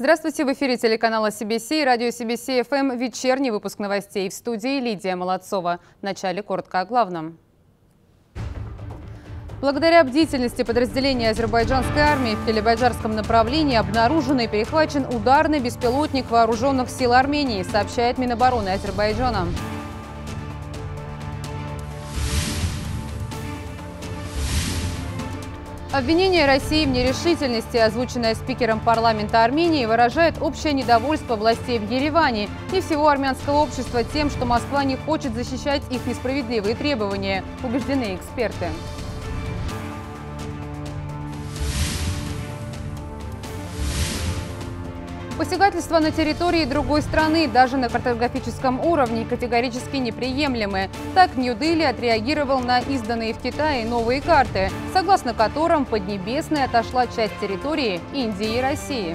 Здравствуйте, в эфире телеканала CBC и радио CBC-FM вечерний выпуск новостей. В студии Лидия Молодцова. Вначале коротко о главном. Благодаря бдительности подразделения азербайджанской армии в Килибайджарском направлении обнаружен и перехвачен ударный беспилотник вооруженных сил Армении, сообщает Минобороны Азербайджана. Обвинение России в нерешительности, озвученное спикером парламента Армении, выражает общее недовольство властей в Ереване и всего армянского общества тем, что Москва не хочет защищать их несправедливые требования, убеждены эксперты. Посягательства на территории другой страны, даже на картографическом уровне, категорически неприемлемы. Так Нью-Дели отреагировал на изданные в Китае новые карты, согласно которым Поднебесная отошла часть территории Индии и России.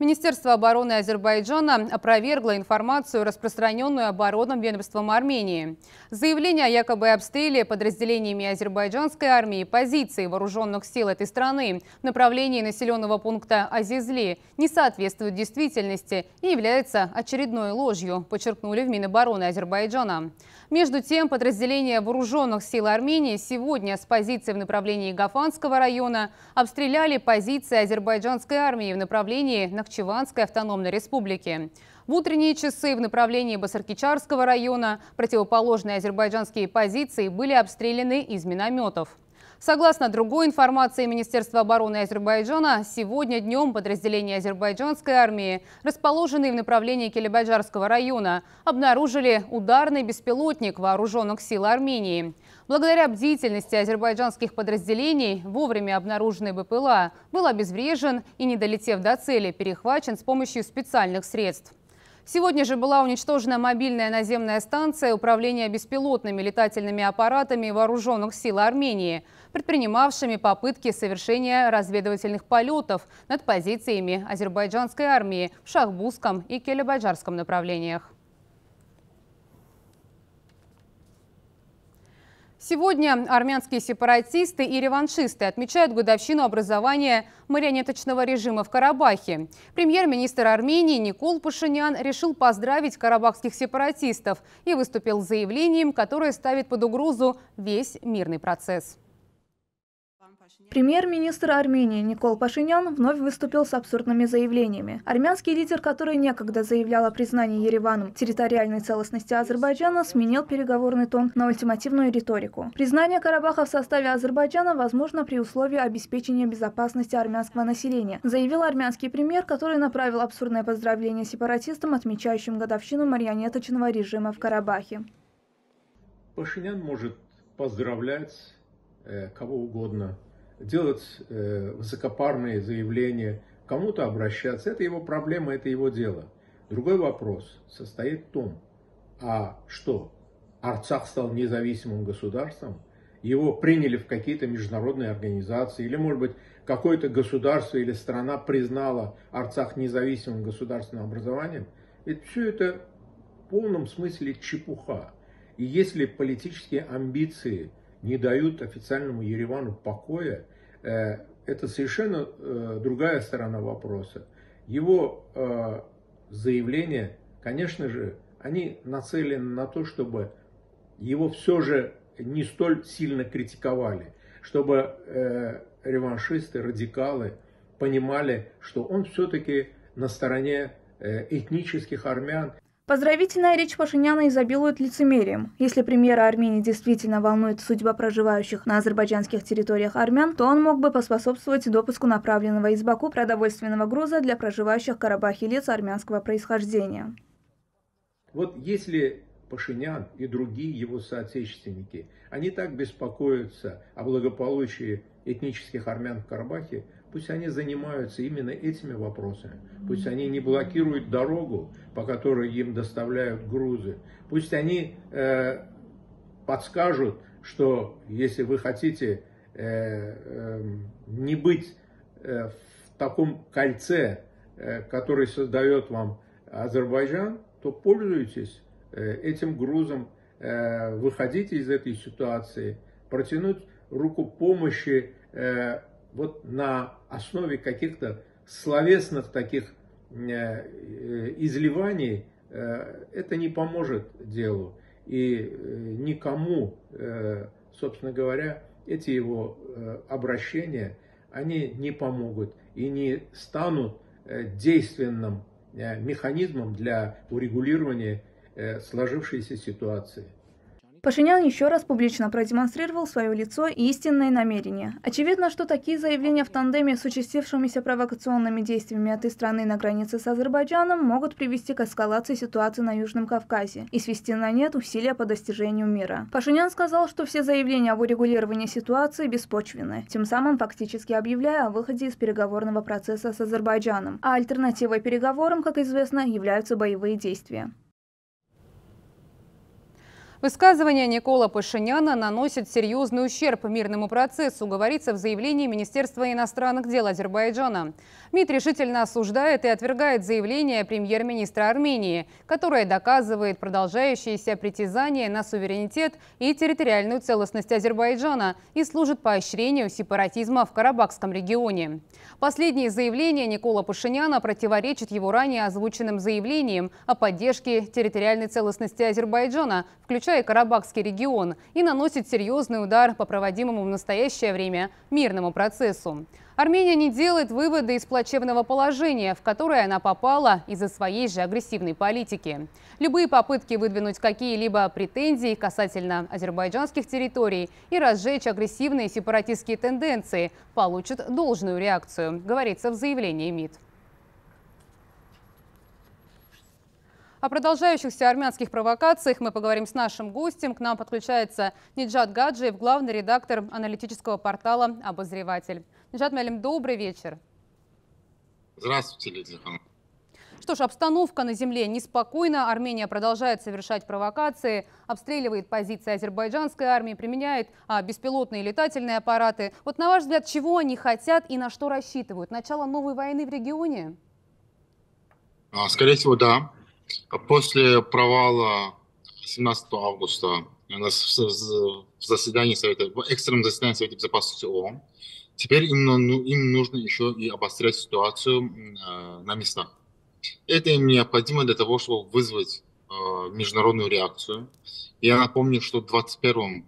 Министерство обороны Азербайджана опровергло информацию, распространенную оборонным ведомством Армении. Заявление о якобы обстреле подразделениями азербайджанской армии позиций вооруженных сил этой страны в направлении населенного пункта Азизли не соответствует действительности и является очередной ложью, подчеркнули в Минобороны Азербайджана. Между тем, подразделения вооруженных сил Армении сегодня с позиции в направлении Гафанского района обстреляли позиции азербайджанской армии в направлении Нахчеванской автономной республики. В утренние часы в направлении Басаркичарского района противоположные азербайджанские позиции были обстреляны из минометов. Согласно другой информации Министерства обороны Азербайджана, сегодня днем подразделения азербайджанской армии, расположенные в направлении Килибайджарского района, обнаружили ударный беспилотник вооруженных сил Армении. Благодаря бдительности азербайджанских подразделений вовремя обнаруженный БПЛА был обезврежен и, не долетев до цели, перехвачен с помощью специальных средств. Сегодня же была уничтожена мобильная наземная станция управления беспилотными летательными аппаратами вооруженных сил Армении, предпринимавшими попытки совершения разведывательных полетов над позициями азербайджанской армии в Шахбузском и Кельбаджарском направлениях. Сегодня армянские сепаратисты и реваншисты отмечают годовщину образования марионеточного режима в Карабахе. Премьер-министр Армении Никол Пашинян решил поздравить карабахских сепаратистов и выступил с заявлением, которое ставит под угрозу весь мирный процесс. Премьер-министр Армении Никол Пашинян вновь выступил с абсурдными заявлениями. Армянский лидер, который некогда заявлял о признании Ереваном территориальной целостности Азербайджана, сменил переговорный тон на ультимативную риторику. Признание Карабаха в составе Азербайджана возможно при условии обеспечения безопасности армянского населения, заявил армянский премьер, который направил абсурдное поздравление сепаратистам, отмечающим годовщину марионеточного режима в Карабахе. Пашинян может поздравлять кого угодно, делать высокопарные заявления, кому-то обращаться. Это его проблема, это его дело. Другой вопрос состоит в том, а что, Арцах стал независимым государством? Его приняли в какие-то международные организации? Или, может быть, какое-то государство или страна признала Арцах независимым государственным образованием? Ведь все это в полном смысле чепуха. И если политические амбиции не дают официальному Еревану покоя, это совершенно другая сторона вопроса. Его заявления, конечно же, они нацелены на то, чтобы его все же не столь сильно критиковали, чтобы реваншисты, радикалы понимали, что он все-таки на стороне этнических армян. Поздравительная речь Пашиняна изобилует лицемерием. Если премьера Армении действительно волнует судьба проживающих на азербайджанских территориях армян, то он мог бы поспособствовать допуску направленного из Баку продовольственного груза для проживающих в Карабахе лиц армянского происхождения. Вот если Пашинян и другие его соотечественники, они так беспокоятся о благополучии этнических армян в Карабахе, пусть они занимаются именно этими вопросами. Пусть они не блокируют дорогу, по которой им доставляют грузы. Пусть они подскажут, что если вы хотите не быть в таком кольце, который создает вам Азербайджан, то пользуйтесь этим грузом выходить из этой ситуации, протянуть руку помощи вот на основе каких-то словесных таких изливаний, это не поможет делу. И никому, собственно говоря, эти его обращения, они не помогут и не станут действенным механизмом для урегулирования сложившейся ситуации. Пашинян еще раз публично продемонстрировал свое лицо и истинные намерения. Очевидно, что такие заявления в тандеме с участившимися провокационными действиями этой страны на границе с Азербайджаном могут привести к эскалации ситуации на Южном Кавказе и свести на нет усилия по достижению мира. Пашинян сказал, что все заявления об урегулировании ситуации беспочвенны, тем самым фактически объявляя о выходе из переговорного процесса с Азербайджаном. А альтернативой переговорам, как известно, являются боевые действия. Высказывание Никола Пашиняна наносит серьезный ущерб мирному процессу, говорится в заявлении Министерства иностранных дел Азербайджана. МИД решительно осуждает и отвергает заявление премьер-министра Армении, которое доказывает продолжающееся притязание на суверенитет и территориальную целостность Азербайджана и служит поощрению сепаратизма в Карабахском регионе. Последнее заявление Никола Пашиняна противоречит его ранее озвученным заявлениям о поддержке территориальной целостности Азербайджана, включая и Карабахский регион, и наносит серьезный удар по проводимому в настоящее время мирному процессу. Армения не делает выводы из плачевного положения, в которое она попала из-за своей же агрессивной политики. Любые попытки выдвинуть какие-либо претензии касательно азербайджанских территорий и разжечь агрессивные сепаратистские тенденции получат должную реакцию, говорится в заявлении МИД. О продолжающихся армянских провокациях мы поговорим с нашим гостем. К нам подключается Ниджат Гаджиев, главный редактор аналитического портала «Обозреватель». Ниджат Мэлим, добрый вечер. Здравствуйте, Лидия. Что ж, обстановка на земле неспокойна. Армения продолжает совершать провокации, обстреливает позиции азербайджанской армии, применяет беспилотные летательные аппараты. Вот на ваш взгляд, чего они хотят и на что рассчитывают? Начало новой войны в регионе? Скорее всего, да. После провала 17 августа в заседании Совета, в экстренном заседании Совета Безопасности ООН, теперь им нужно еще и обострять ситуацию на местах. Это им необходимо для того, чтобы вызвать международную реакцию. Я напомню, что в 2021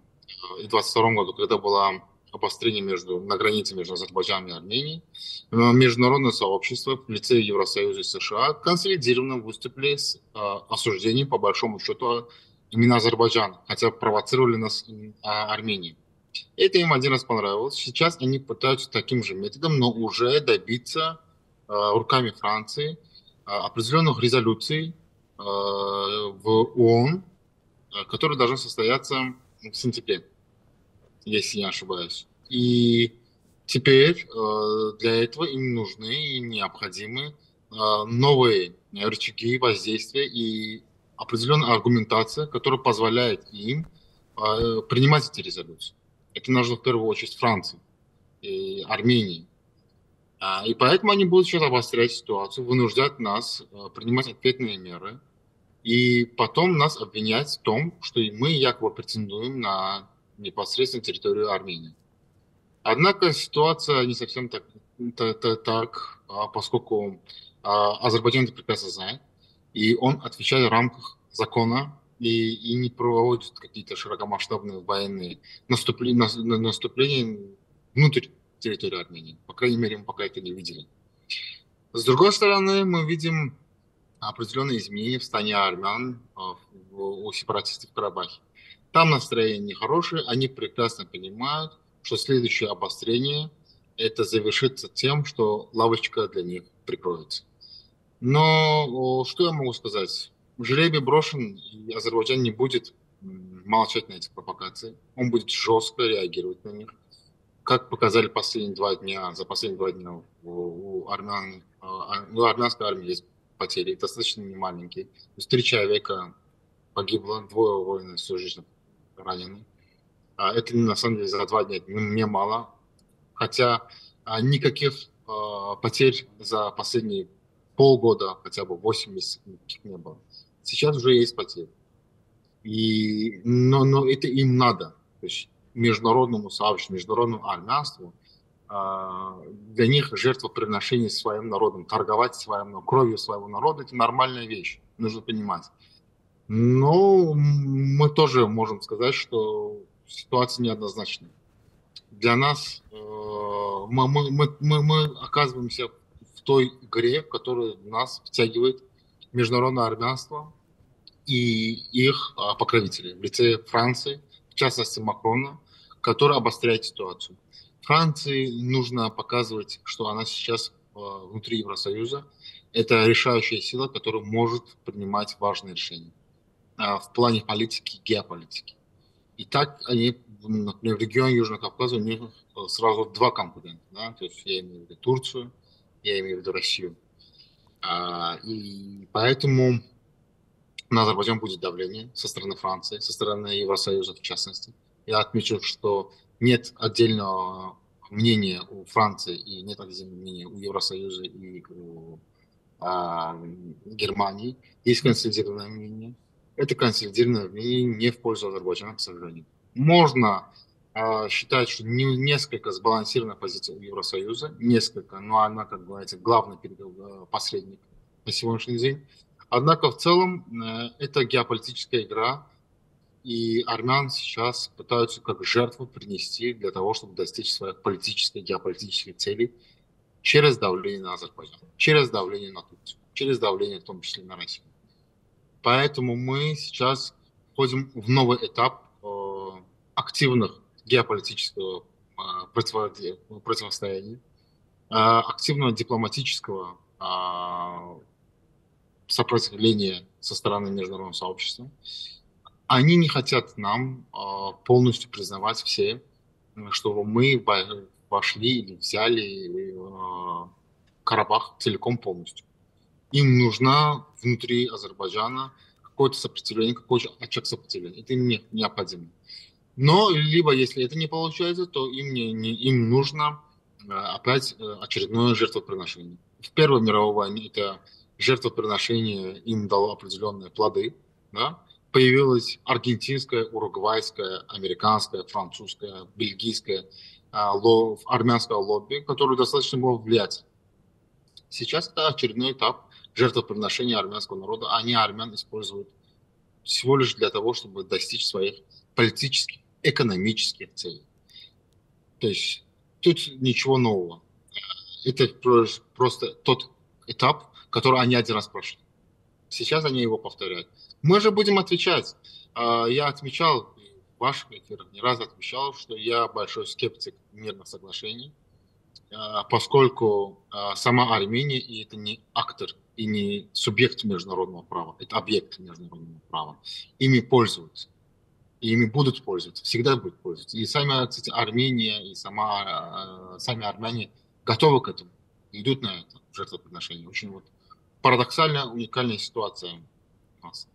и 2022 году, когда было обострение на границе между Азербайджаном и Арменией, международное сообщество в лице Евросоюза и США консолидированно выступили с осуждением, по большому счету, именно Азербайджана, хотя провоцировали нас Армении. Это им один раз понравилось. Сейчас они пытаются таким же методом, но уже добиться руками Франции определенных резолюций в ООН, которые должны состояться в сентябре, если не ошибаюсь. И теперь для этого им нужны и необходимы новые рычаги воздействия и определенная аргументация, которая позволяет им принимать эти резолюции. Это нужно в первую очередь Франции и Армении. И поэтому они будут сейчас обострять ситуацию, вынуждать нас принимать ответные меры и потом нас обвинять в том, что мы якобы претендуем на непосредственно территорию Армении. Однако ситуация не совсем так, поскольку Азербайджан это прекрасно знает, и он отвечает в рамках закона и не проводит какие-то широкомасштабные военные наступления внутрь территории Армении. По крайней мере, мы пока это не видели. С другой стороны, мы видим определенные изменения в стане армян у сепаратистов в Карабахе. Там настроение нехорошее, они прекрасно понимают, что следующее обострение это завершится тем, что лавочка для них прикроется. Но что я могу сказать? Жребий брошен, и Азербайджан не будет молчать на эти провокации. Он будет жестко реагировать на них. Как показали за последние два дня у армянской армии есть потери, достаточно немаленькие. То есть 3 человека погибло, 2 воина серьезно ранены. Это, на самом деле, за 2 дня немало. Хотя никаких потерь за последние полгода, хотя бы 8 месяцев, никаких не было. Сейчас уже есть потери. И, но это им надо. То есть международному сообществу, международному армянству, для них жертвоприношение своим народом, торговать своим, кровью своего народа – это нормальная вещь, нужно понимать. Но мы тоже можем сказать, что ситуация неоднозначная. Для нас мы оказываемся в той игре, в которую нас втягивает международное армянство и их покровители в лице Франции, в частности Макрона, который обостряет ситуацию. Франции нужно показывать, что она сейчас внутри Евросоюза. Это решающая сила, которая может принимать важные решения в плане политики, геополитики. И так они, например, в регионе Южного Кавказа у них сразу два конкурента. Да? То есть я имею в виду Турцию, я имею в виду Россию. И поэтому на Азербайджан будет давление со стороны Франции, со стороны Евросоюза в частности. Я отмечу, что нет отдельного мнения у Франции и нет отдельного мнения у Евросоюза и у Германии. Есть консолидированное мнение. Это консолидированное мнение не в пользу Азербайджана, к сожалению. Можно считать, что несколько сбалансированная позиция у Евросоюза, несколько, но она, как говорится, главный посредник на сегодняшний день. Однако в целом это геополитическая игра, и армян сейчас пытаются как жертву принести для того, чтобы достичь своих политических и геополитических целей через давление на Азербайджан, через давление на Турцию, через давление в том числе на Россию. Поэтому мы сейчас входим в новый этап активных геополитического противостояния, активного дипломатического сопротивления со стороны международного сообщества. Они не хотят нам полностью признавать все, что мы вошли или взяли Карабах целиком полностью. Им нужно внутри Азербайджана какое-то сопротивление, какой-то очаг сопротивления. Это им необходимо. Но либо если это не получается, то им нужно опять очередное жертвоприношение. В Первой мировой войне это жертвоприношение им дало определенные плоды. Да? Появилась аргентинская, уругвайская, американская, французская, бельгийская, армянская лобби, которое достаточно было влиять. Сейчас это очередной этап жертвоприношения армянского народа. Они армян используют всего лишь для того, чтобы достичь своих политических, экономических целей. То есть тут ничего нового. Это просто тот этап, который они один раз прошли. Сейчас они его повторяют. Мы же будем отвечать. Я отмечал, в ваших эфирах не раз отмечал, что я большой скептик мирных соглашений, поскольку сама Армения и это не актор и не субъект международного права, это объект международного права. Ими пользуются. И ими будут пользоваться, всегда будут пользоваться. И сами, кстати, Армения, и сами армяне готовы к этому, идут на это жертвоприношение. Очень вот парадоксальная, уникальная ситуация у нас.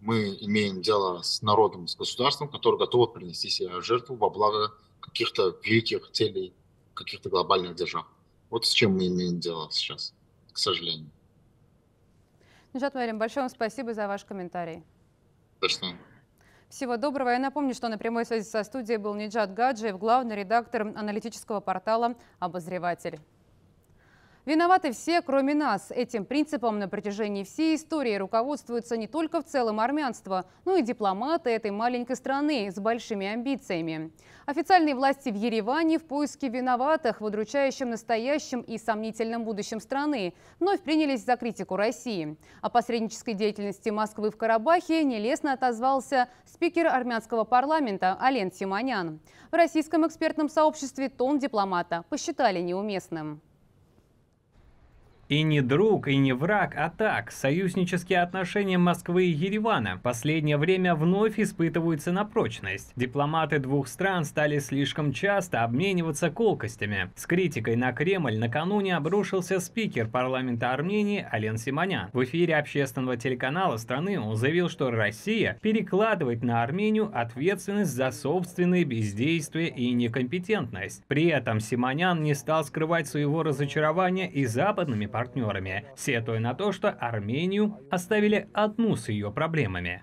Мы имеем дело с народом, с государством, которое готово принести себя жертву во благо каких-то великих целей, каких-то глобальных держав. Вот с чем мы имеем дело сейчас, к сожалению. Ниджат Марим, большое вам спасибо за ваш комментарий. Точно. Всего доброго. Я напомню, что на прямой связи со студией был Ниджат Гаджиев, главный редактор аналитического портала «Обозреватель». Виноваты все, кроме нас. Этим принципом на протяжении всей истории руководствуется не только в целом армянство, но и дипломаты этой маленькой страны с большими амбициями. Официальные власти в Ереване в поиске виноватых в удручающем настоящем и сомнительном будущем страны вновь принялись за критику России. О посреднической деятельности Москвы в Карабахе нелестно отозвался спикер армянского парламента Ален Симонян. В российском экспертном сообществе тон дипломата посчитали неуместным. И не друг, и не враг, а так. Союзнические отношения Москвы и Еревана последнее время вновь испытываются на прочность. Дипломаты двух стран стали слишком часто обмениваться колкостями. С критикой на Кремль накануне обрушился спикер парламента Армении Ален Симонян. В эфире общественного телеканала страны он заявил, что Россия перекладывает на Армению ответственность за собственные бездействия и некомпетентность. При этом Симонян не стал скрывать своего разочарования и западными партнерами, сетуя на то, что Армению оставили одну с ее проблемами.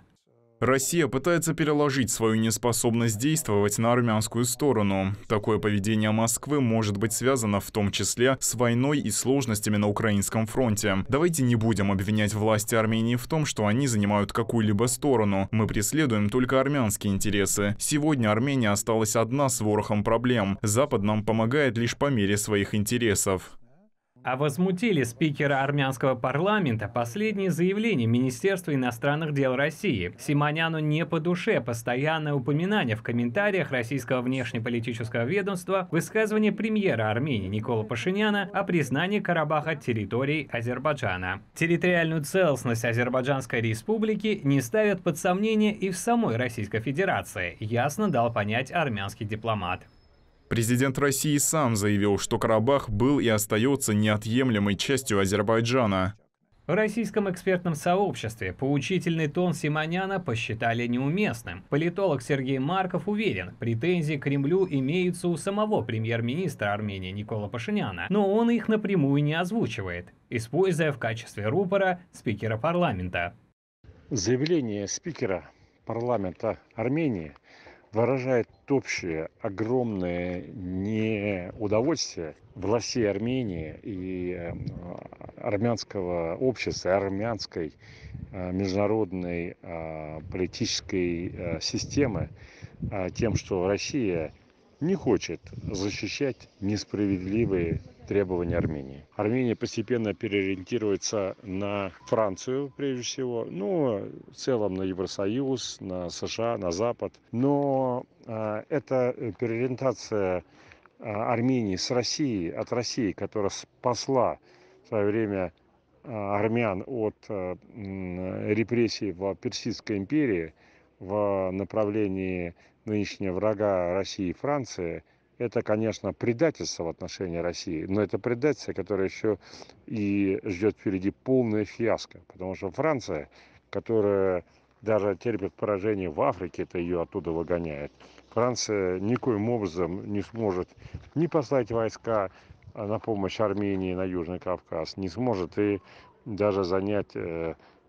Россия пытается переложить свою неспособность действовать на армянскую сторону. Такое поведение Москвы может быть связано в том числе с войной и сложностями на украинском фронте. Давайте не будем обвинять власти Армении в том, что они занимают какую-либо сторону. Мы преследуем только армянские интересы. Сегодня Армения осталась одна с ворохом проблем. Запад нам помогает лишь по мере своих интересов. А возмутили спикера армянского парламента последние заявления Министерства иностранных дел России. Симоняну не по душе постоянное упоминание в комментариях российского внешнеполитического ведомства высказывания премьера Армении Никола Пашиняна о признании Карабаха территорией Азербайджана. Территориальную целостность Азербайджанской республики не ставят под сомнение и в самой Российской Федерации, ясно дал понять армянский дипломат. Президент России сам заявил, что Карабах был и остается неотъемлемой частью Азербайджана. В российском экспертном сообществе поучительный тон Симоняна посчитали неуместным. Политолог Сергей Марков уверен, претензии к Кремлю имеются у самого премьер-министра Армении Никола Пашиняна, но он их напрямую не озвучивает, используя в качестве рупора спикера парламента. Заявление спикера парламента Армении выражает общее огромное неудовольствие властей Армении и армянского общества, армянской международной политической системы тем, что Россия не хочет защищать несправедливые требования Армении. Армения постепенно переориентируется на Францию, прежде всего, но в целом на Евросоюз, на США, на Запад. Но эта переориентация Армении с Россией, от России, которая спасла в свое время армян от репрессий в Персидской империи в направлении нынешнего врага России и Франции, это, конечно, предательство в отношении России, но это предательство, которое еще и ждет впереди полная фиаско, потому что Франция, которая даже терпит поражение в Африке, это ее оттуда выгоняет. Франция никоим образом не сможет ни послать войска на помощь Армении на Южный Кавказ, не сможет и даже занять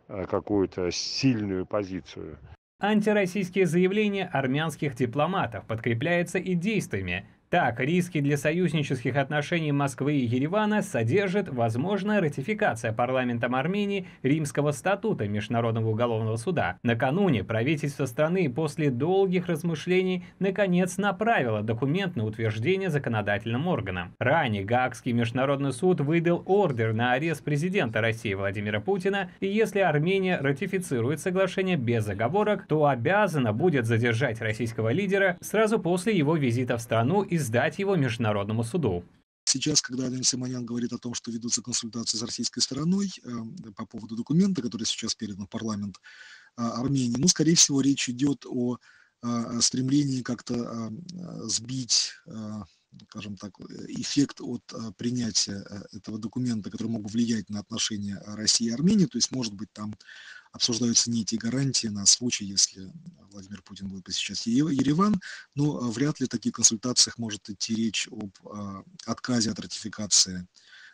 какую-то сильную позицию. Антироссийские заявления армянских дипломатов подкрепляются и действиями. Так, риски для союзнических отношений Москвы и Еревана содержит возможная ратификация парламентом Армении Римского статута Международного уголовного суда. Накануне правительство страны после долгих размышлений наконец направило документ на утверждение законодательным органам. Ранее Гаагский международный суд выдал ордер на арест президента России Владимира Путина, и если Армения ратифицирует соглашение без оговорок, то обязана будет задержать российского лидера сразу после его визита в страну и сдать его международному суду. Сейчас, когда Арам Симонян говорит о том, что ведутся консультации с российской стороной по поводу документа, который сейчас передан в парламент Армении, ну, скорее всего, речь идет о стремлении как-то сбить, скажем так, эффект от принятия этого документа, который мог бы влиять на отношения России и Армении. То есть, может быть, там обсуждаются не те гарантии на случай, если Владимир Путин будет посещать Ереван, но вряд ли в таких консультациях может идти речь об отказе от ратификации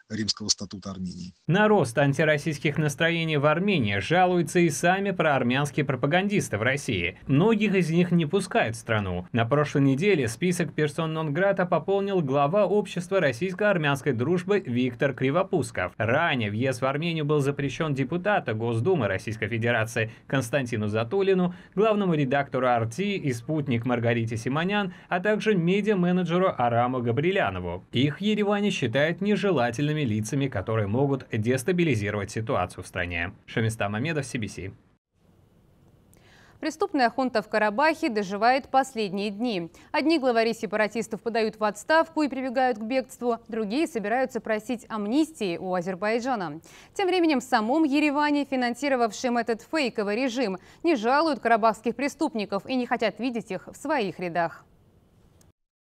Римского статута Армении. На рост антироссийских настроений в Армении жалуются и сами проармянские пропагандисты в России. Многих из них не пускают в страну. На прошлой неделе список персон нон-грата пополнил глава общества российско-армянской дружбы Виктор Кривопусков. Ранее въезд в Армению был запрещен депутата Госдумы Российской Федерации Константину Затулину, главному редактору «Арти» и «Спутник» Маргарите Симонян, а также медиа-менеджеру Араму Габрилянову. Их в Ереване считают нежелательными лицами, которые могут дестабилизировать ситуацию в стране. Шамиста Мамедов, CBC. Преступная хунта в Карабахе доживает последние дни. Одни главари сепаратистов подают в отставку и прибегают к бегству, другие собираются просить амнистии у Азербайджана. Тем временем в самом Ереване, финансировавшим этот фейковый режим, не жалуют карабахских преступников и не хотят видеть их в своих рядах.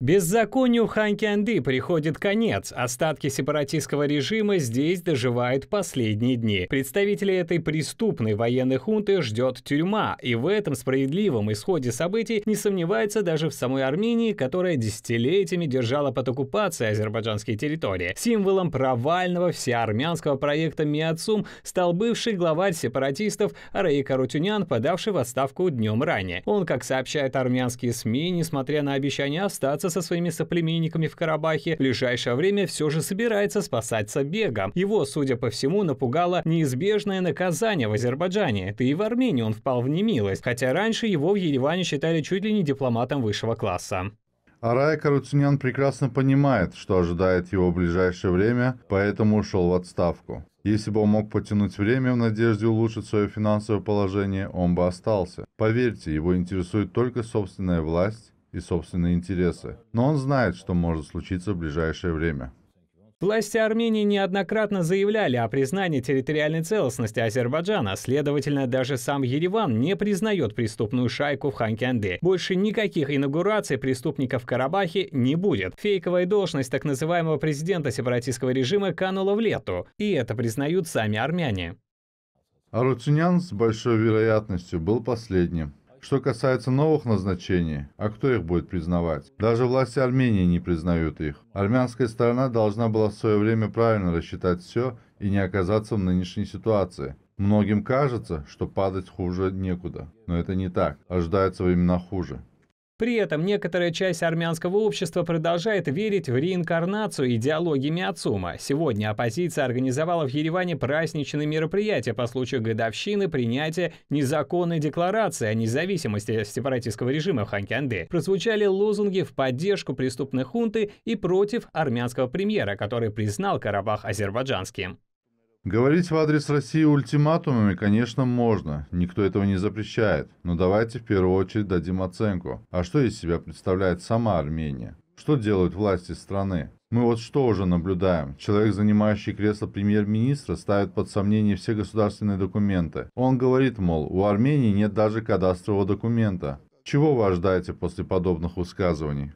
Беззаконию в Ханькянды приходит конец. Остатки сепаратистского режима здесь доживают последние дни. Представителей этой преступной военной хунты ждет тюрьма. И в этом справедливом исходе событий не сомневается даже в самой Армении, которая десятилетиями держала под оккупацией азербайджанские территории. Символом провального всеармянского проекта МИАЦУМ стал бывший главарь сепаратистов Араик Арутюнян, подавший в отставку днем ранее. Он, как сообщают армянские СМИ, несмотря на обещание остаться со своими соплеменниками в Карабахе, в ближайшее время все же собирается спасаться бегом. Его, судя по всему, напугало неизбежное наказание в Азербайджане. Это и в Армении он впал в немилость, хотя раньше его в Ереване считали чуть ли не дипломатом высшего класса. Араик Арутюнян прекрасно понимает, что ожидает его в ближайшее время, поэтому ушел в отставку. Если бы он мог потянуть время в надежде улучшить свое финансовое положение, он бы остался. Поверьте, его интересует только собственная власть и собственные интересы. Но он знает, что может случиться в ближайшее время. Власти Армении неоднократно заявляли о признании территориальной целостности Азербайджана. Следовательно, даже сам Ереван не признает преступную шайку в Ханькянды. Больше никаких инаугураций преступников в Карабахе не будет. Фейковая должность так называемого президента сепаратистского режима канула в лету. И это признают сами армяне. Арутюнян с большой вероятностью был последним. Что касается новых назначений, а кто их будет признавать? Даже власти Армении не признают их. Армянская сторона должна была в свое время правильно рассчитать все и не оказаться в нынешней ситуации. Многим кажется, что падать хуже некуда. Но это не так. Ожидаются времена хуже. При этом некоторая часть армянского общества продолжает верить в реинкарнацию идеологии МИАЦУМа. Сегодня оппозиция организовала в Ереване праздничные мероприятия по случаю годовщины принятия незаконной декларации о независимости сепаратистского режима в Ханькянды. Прозвучали лозунги в поддержку преступной хунты и против армянского премьера, который признал Карабах азербайджанским. Говорить в адрес России ультиматумами, конечно, можно, никто этого не запрещает, но давайте в первую очередь дадим оценку. А что из себя представляет сама Армения? Что делают власти страны? Мы вот что уже наблюдаем. Человек, занимающий кресло премьер-министра, ставит под сомнение все государственные документы. Он говорит, мол, у Армении нет даже кадастрового документа. Чего вы ожидаете после подобных высказываний?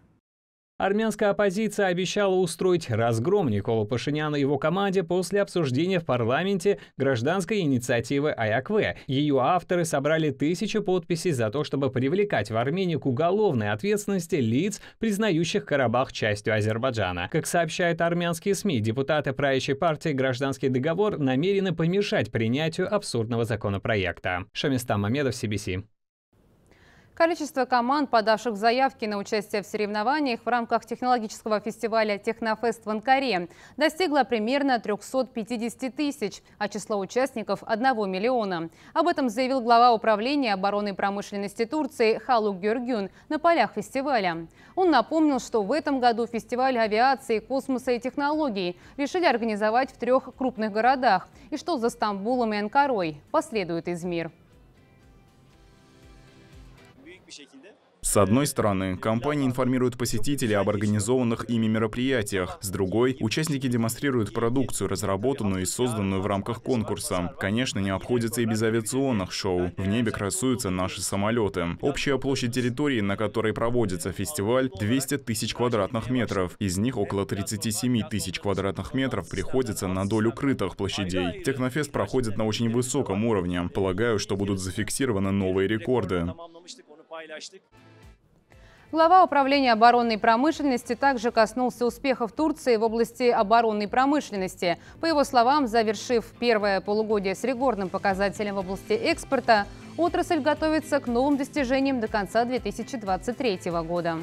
Армянская оппозиция обещала устроить разгром Николу Пашиняну и его команде после обсуждения в парламенте гражданской инициативы Аякве. Ее авторы собрали 1000 подписей за то, чтобы привлекать в Армению к уголовной ответственности лиц, признающих Карабах частью Азербайджана. Как сообщают армянские СМИ, депутаты правящей партии «Гражданский договор» намерены помешать принятию абсурдного законопроекта. Шамистан Мамедов, CBC. Количество команд, подавших заявки на участие в соревнованиях в рамках технологического фестиваля «Технофест» в Анкаре, достигло примерно 350 тысяч, а число участников – 1 миллиона. Об этом заявил глава управления обороны и промышленности Турции Халук Гюргюн на полях фестиваля. Он напомнил, что в этом году фестиваль авиации, космоса и технологий решили организовать в 3 крупных городах, и что за Стамбулом и Анкарой последует Измир. С одной стороны, компании информируют посетителей об организованных ими мероприятиях. С другой, участники демонстрируют продукцию, разработанную и созданную в рамках конкурса. Конечно, не обходится и без авиационных шоу. В небе красуются наши самолеты. Общая площадь территории, на которой проводится фестиваль, 200 тысяч квадратных метров. Из них около 37 тысяч квадратных метров приходится на долю крытых площадей. Технофест проходит на очень высоком уровне. Полагаю, что будут зафиксированы новые рекорды. Глава управления оборонной промышленности также коснулся успехов Турции в области оборонной промышленности. По его словам, завершив первое полугодие с рекордным показателем в области экспорта, отрасль готовится к новым достижениям до конца 2023 года.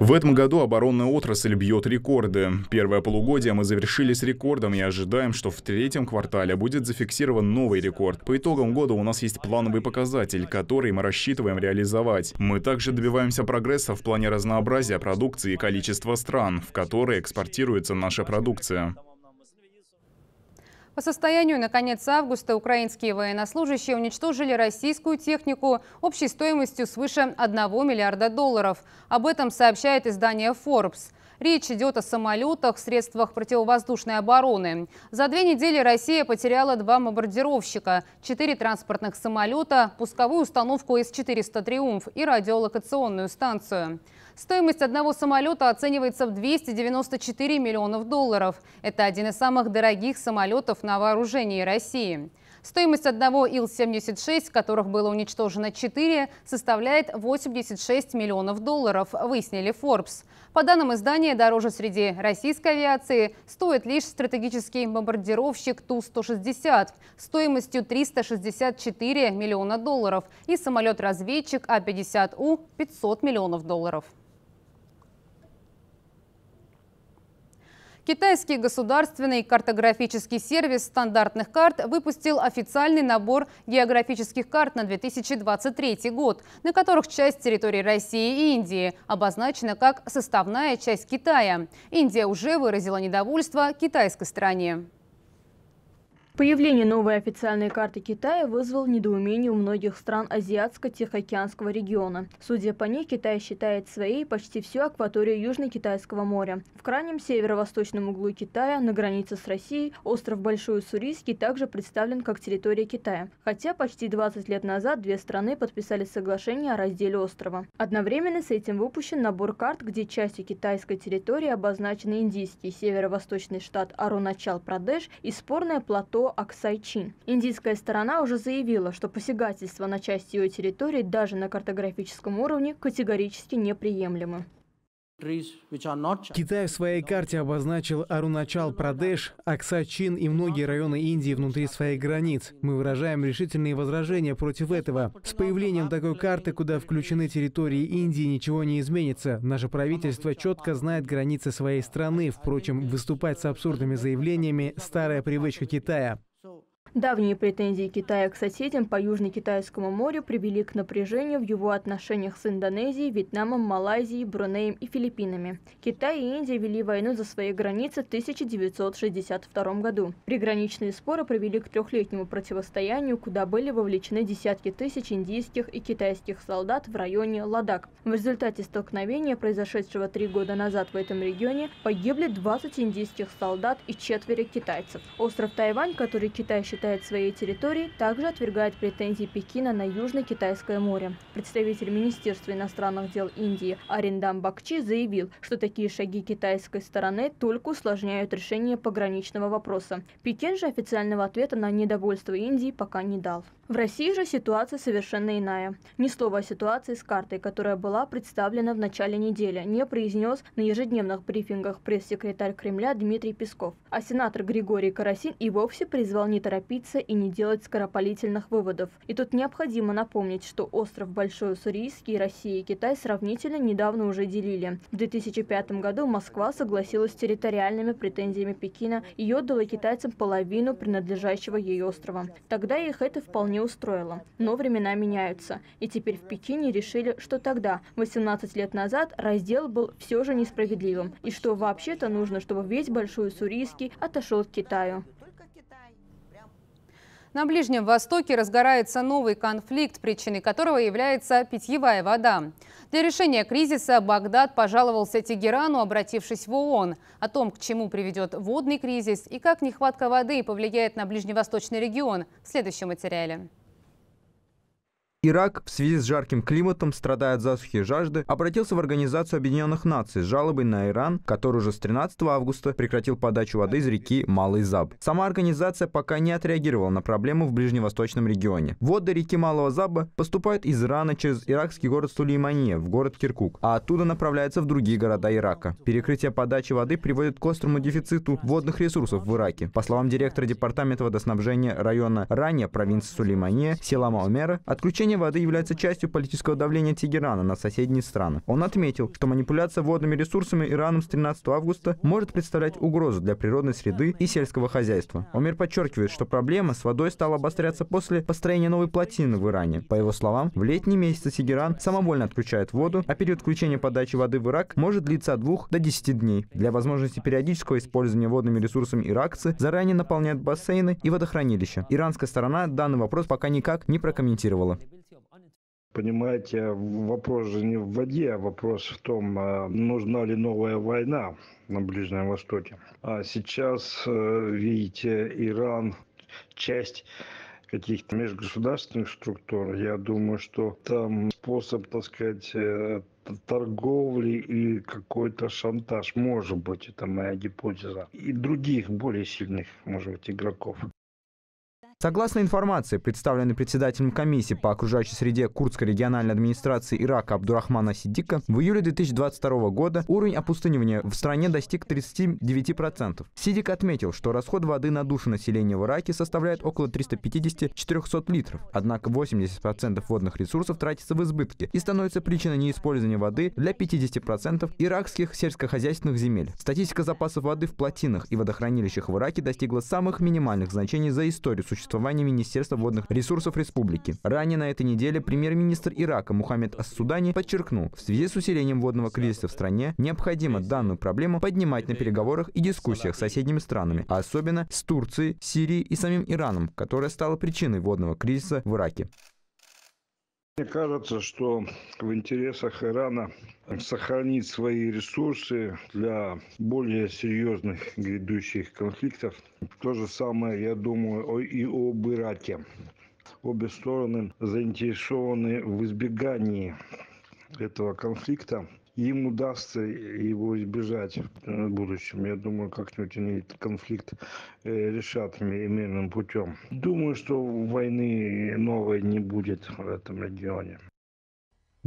В этом году оборонная отрасль бьет рекорды. Первое полугодие мы завершили с рекордом и ожидаем, что в 3-м квартале будет зафиксирован новый рекорд. По итогам года у нас есть плановый показатель, который мы рассчитываем реализовать. Мы также добиваемся прогресса в плане разнообразия продукции и количества стран, в которые экспортируется наша продукция. По состоянию на конец августа украинские военнослужащие уничтожили российскую технику общей стоимостью свыше $1 миллиарда. Об этом сообщает издание Forbes. Речь идет о самолетах, средствах противовоздушной обороны. За 2 недели Россия потеряла 2 бомбардировщика, 4 транспортных самолета, пусковую установку С-400 «Триумф» и радиолокационную станцию. Стоимость одного самолета оценивается в $294 миллионов. Это один из самых дорогих самолетов на вооружении России. Стоимость одного Ил-76, которых было уничтожено 4, составляет $86 миллионов, выяснили Forbes. По данным издания, дороже среди российской авиации стоит лишь стратегический бомбардировщик Ту-160 стоимостью $364 миллиона и самолет-разведчик А-50У $500 миллионов. Китайский государственный картографический сервис стандартных карт выпустил официальный набор географических карт на 2023 год, на которых часть территории России и Индии обозначена как составная часть Китая. Индия уже выразила недовольство китайской стране. Появление новой официальной карты Китая вызвало недоумение у многих стран Азиатско-Тихоокеанского региона. Судя по ней, Китай считает своей почти всю акваторию Южно-Китайского моря. В крайнем северо-восточном углу Китая, на границе с Россией, остров Большой Уссурийский также представлен как территория Китая. Хотя почти 20 лет назад две страны подписали соглашение о разделе острова. Одновременно с этим выпущен набор карт, где частью китайской территории обозначены индийский северо-восточный штат Аруначал-Прадеш и спорное плато Аксай Чин. Индийская сторона уже заявила, что посягательство на часть ее территории даже на картографическом уровне категорически неприемлемо. Китай в своей карте обозначил Аруначал-Прадеш, Аксай-Чин и многие районы Индии внутри своих границ. Мы выражаем решительные возражения против этого. С появлением такой карты, куда включены территории Индии, ничего не изменится. Наше правительство четко знает границы своей страны. Впрочем, выступать с абсурдными заявлениями – старая привычка Китая. Давние претензии Китая к соседям по Южно-Китайскому морю привели к напряжению в его отношениях с Индонезией, Вьетнамом, Малайзией, Брунеем и Филиппинами. Китай и Индия вели войну за свои границы в 1962 году. Приграничные споры привели к 3-летнему противостоянию, куда были вовлечены десятки тысяч индийских и китайских солдат в районе Ладак. В результате столкновения, произошедшего 3 года назад в этом регионе, погибли 20 индийских солдат и 4 китайцев. Остров Тайвань, который Китай считает своей территорией, также отвергает претензии Пекина на Южно-Китайское море. Представитель Министерства иностранных дел Индии Ариндам Бакчи заявил, что такие шаги китайской стороны только усложняют решение пограничного вопроса. Пекин же официального ответа на недовольство Индии пока не дал. В России же ситуация совершенно иная. Ни слова о ситуации с картой, которая была представлена в начале недели, не произнес на ежедневных брифингах пресс-секретарь Кремля Дмитрий Песков. А сенатор Григорий Карасин и вовсе призвал не торопиться и не делать скоропалительных выводов. И тут необходимо напомнить, что остров Большой Уссурийский Россия и Китай сравнительно недавно уже делили. В 2005 году Москва согласилась с территориальными претензиями Пекина и отдала китайцам половину принадлежащего ей острова. Тогда их это вполне не устроило. Но времена меняются. И теперь в Пекине решили, что тогда, 18 лет назад, раздел был все же несправедливым. И что вообще-то нужно, чтобы весь Большой Уссурийский отошел к Китаю. На Ближнем Востоке разгорается новый конфликт, причиной которого является питьевая вода. Для решения кризиса Багдад пожаловался Тегерану, обратившись в ООН. О том, к чему приведет водный кризис и как нехватка воды повлияет на ближневосточный регион, в следующем материале. Ирак в связи с жарким климатом страдает от засухи и жажды, обратился в Организацию Объединенных Наций с жалобой на Иран, который уже с 13 августа прекратил подачу воды из реки Малый Заб. Сама организация пока не отреагировала на проблему в ближневосточном регионе. Воды реки Малого Заба поступают из Ирана через иракский город Сулеймания в город Киркук, а оттуда направляются в другие города Ирака. Перекрытие подачи воды приводит к острому дефициту водных ресурсов в Ираке. По словам директора департамента водоснабжения района Ранья провинции Сулеймания Селама Умера, отключение Подорожание воды является частью политического давления Тегерана на соседние страны. Он отметил, что манипуляция водными ресурсами Ираном с 13 августа может представлять угрозу для природной среды и сельского хозяйства. Омер подчеркивает, что проблема с водой стала обостряться после построения новой плотины в Иране. По его словам, в летние месяцы Тегеран самовольно отключает воду, а период включения подачи воды в Ирак может длиться от 2 до 10 дней. Для возможности периодического использования водными ресурсами иракцы заранее наполняют бассейны и водохранилища. Иранская сторона данный вопрос пока никак не прокомментировала. Понимаете, вопрос же не в воде, а вопрос в том, нужна ли новая война на Ближнем Востоке. А сейчас, видите, Иран часть каких-то межгосударственных структур. Я думаю, что там способ, так сказать, торговли и какой-то шантаж, может быть, это моя гипотеза, и других более сильных, может быть, игроков. Согласно информации, представленной председателем комиссии по окружающей среде Курдской региональной администрации Ирака Абдурахмана Сиддика, в июле 2022 года уровень опустынивания в стране достиг 39%. Сиддик отметил, что расход воды на душу населения в Ираке составляет около 350-400 литров, однако 80% водных ресурсов тратится в избытке и становится причиной неиспользования воды для 50% иракских сельскохозяйственных земель. Статистика запасов воды в плотинах и водохранилищах в Ираке достигла самых минимальных значений за историю существования Министерства водных ресурсов республики. Ранее на этой неделе премьер-министр Ирака Мухаммед Ас-Судани подчеркнул, в связи с усилением водного кризиса в стране необходимо данную проблему поднимать на переговорах и дискуссиях с соседними странами, а особенно с Турцией, Сирией и самим Ираном, которая стала причиной водного кризиса в Ираке. Мне кажется, что в интересах Ирана сохранить свои ресурсы для более серьезных грядущих конфликтов. То же самое, я думаю, и об Ираке. Обе стороны заинтересованы в избегании этого конфликта. Им удастся его избежать в будущем. Я думаю, как-нибудь они этот конфликт решат мирным путем. Думаю, что войны новой не будет в этом регионе.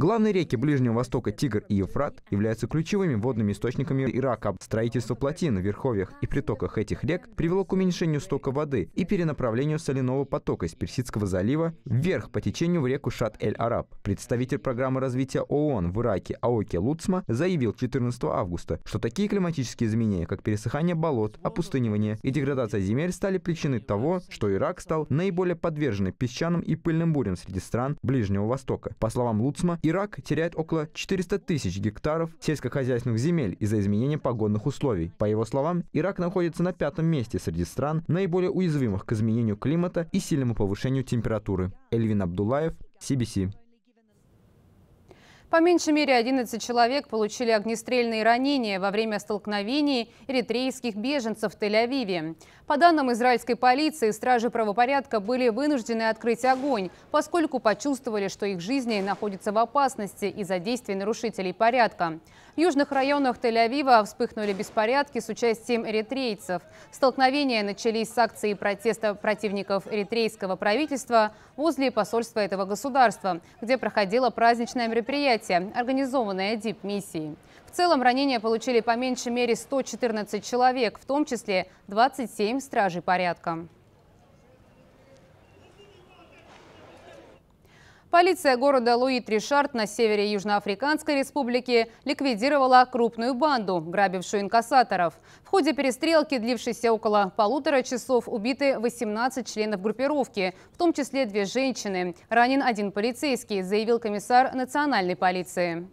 Главные реки Ближнего Востока Тигр и Евфрат являются ключевыми водными источниками Ирака. Строительство плотин в верховьях и притоках этих рек привело к уменьшению стока воды и перенаправлению соляного потока из Персидского залива вверх по течению в реку Шат-эль-Араб. Представитель программы развития ООН в Ираке Аоки Луцма заявил 14 августа, что такие климатические изменения, как пересыхание болот, опустынивание и деградация земель, стали причиной того, что Ирак стал наиболее подверженным песчаным и пыльным бурям среди стран Ближнего Востока. По словам Луцма, Ирак теряет около 400 тысяч гектаров сельскохозяйственных земель из-за изменения погодных условий. По его словам, Ирак находится на 5-м месте среди стран, наиболее уязвимых к изменению климата и сильному повышению температуры. Эльвин Абдулаев, CBC. По меньшей мере 11 человек получили огнестрельные ранения во время столкновений эритрейских беженцев в Тель-Авиве. По данным израильской полиции, стражи правопорядка были вынуждены открыть огонь, поскольку почувствовали, что их жизни находятся в опасности из-за действий нарушителей порядка. В южных районах Тель-Авива вспыхнули беспорядки с участием эритрейцев. Столкновения начались с акции протеста противников эритрейского правительства возле посольства этого государства, где проходило праздничное мероприятие, организованная ДИП-миссией. В целом ранения получили по меньшей мере 114 человек, в том числе 27 стражей порядка. Полиция города Луит-Ришард на севере Южноафриканской республики ликвидировала крупную банду, грабившую инкассаторов. В ходе перестрелки, длившейся около 1,5 часа, убиты 18 членов группировки, в том числе 2 женщины. Ранен 1 полицейский, заявил комиссар национальной полиции.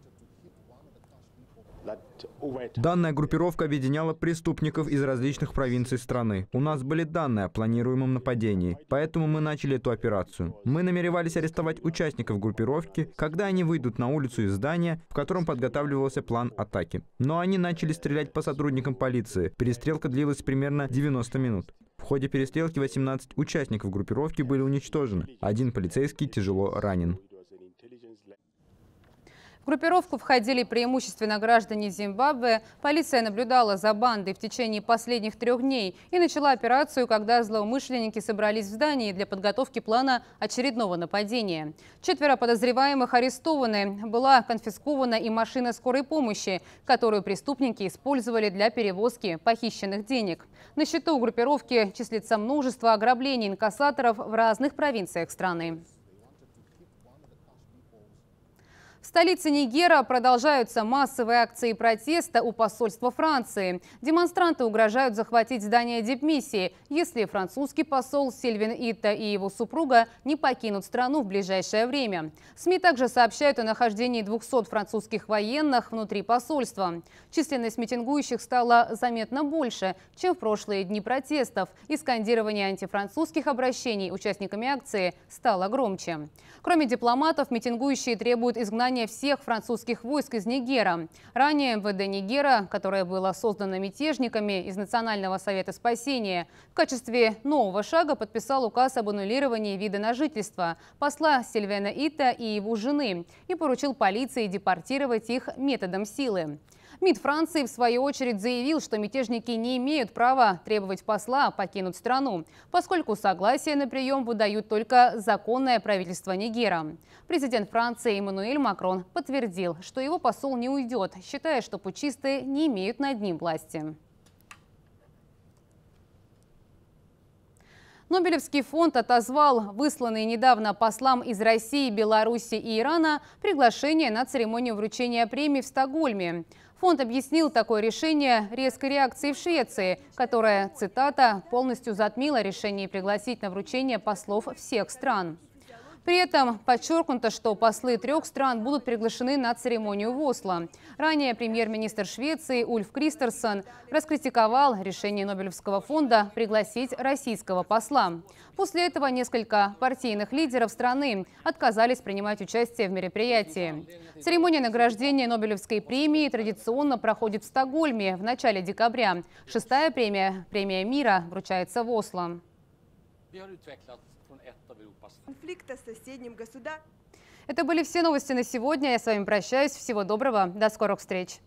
Данная группировка объединяла преступников из различных провинций страны. У нас были данные о планируемом нападении, поэтому мы начали эту операцию. Мы намеревались арестовать участников группировки, когда они выйдут на улицу из здания, в котором подготавливался план атаки. Но они начали стрелять по сотрудникам полиции. Перестрелка длилась примерно 90 минут. В ходе перестрелки 18 участников группировки были уничтожены. 1 полицейский тяжело ранен. В группировку входили преимущественно граждане Зимбабве. Полиция наблюдала за бандой в течение последних 3 дней и начала операцию, когда злоумышленники собрались в здании для подготовки плана очередного нападения. 4 подозреваемых арестованы. Была конфискована и машина скорой помощи, которую преступники использовали для перевозки похищенных денег. На счету группировки числится множество ограблений инкассаторов в разных провинциях страны. В столице Нигера продолжаются массовые акции протеста у посольства Франции. Демонстранты угрожают захватить здание дипмиссии, если французский посол Сильвин Ита и его супруга не покинут страну в ближайшее время. СМИ также сообщают о нахождении 200 французских военных внутри посольства. Численность митингующих стала заметно больше, чем в прошлые дни протестов, и скандирование антифранцузских обращений участниками акции стало громче. Кроме дипломатов, митингующие требуют изгнания всех французских войск из Нигера. Ранее МВД Нигера, которое было создано мятежниками из Национального совета спасения, в качестве нового шага подписал указ об аннулировании вида на жительство посла Сильвена Ита и его жены и поручил полиции депортировать их методом силы. МИД Франции, в свою очередь, заявил, что мятежники не имеют права требовать посла покинуть страну, поскольку согласие на прием выдают только законное правительство Нигера. Президент Франции Эммануэль Макрон подтвердил, что его посол не уйдет, считая, что путчистые не имеют над ним власти. Нобелевский фонд отозвал высланные недавно послам из России, Беларуси и Ирана приглашение на церемонию вручения премии в Стокгольме. Фонд объяснил такое решение резкой реакцией в Швеции, которая, цитата, «полностью затмила решение пригласить на вручение послов всех стран». При этом подчеркнуто, что послы трех стран будут приглашены на церемонию в Осло. Ранее премьер-министр Швеции Ульф Кристерсон раскритиковал решение Нобелевского фонда пригласить российского посла. После этого несколько партийных лидеров страны отказались принимать участие в мероприятии. Церемония награждения Нобелевской премии традиционно проходит в Стокгольме в начале декабря. Шестая премия, премия мира, вручается в Осло. Конфликта с соседним государством. Это были все новости на сегодня. Я с вами прощаюсь. Всего доброго. До скорых встреч.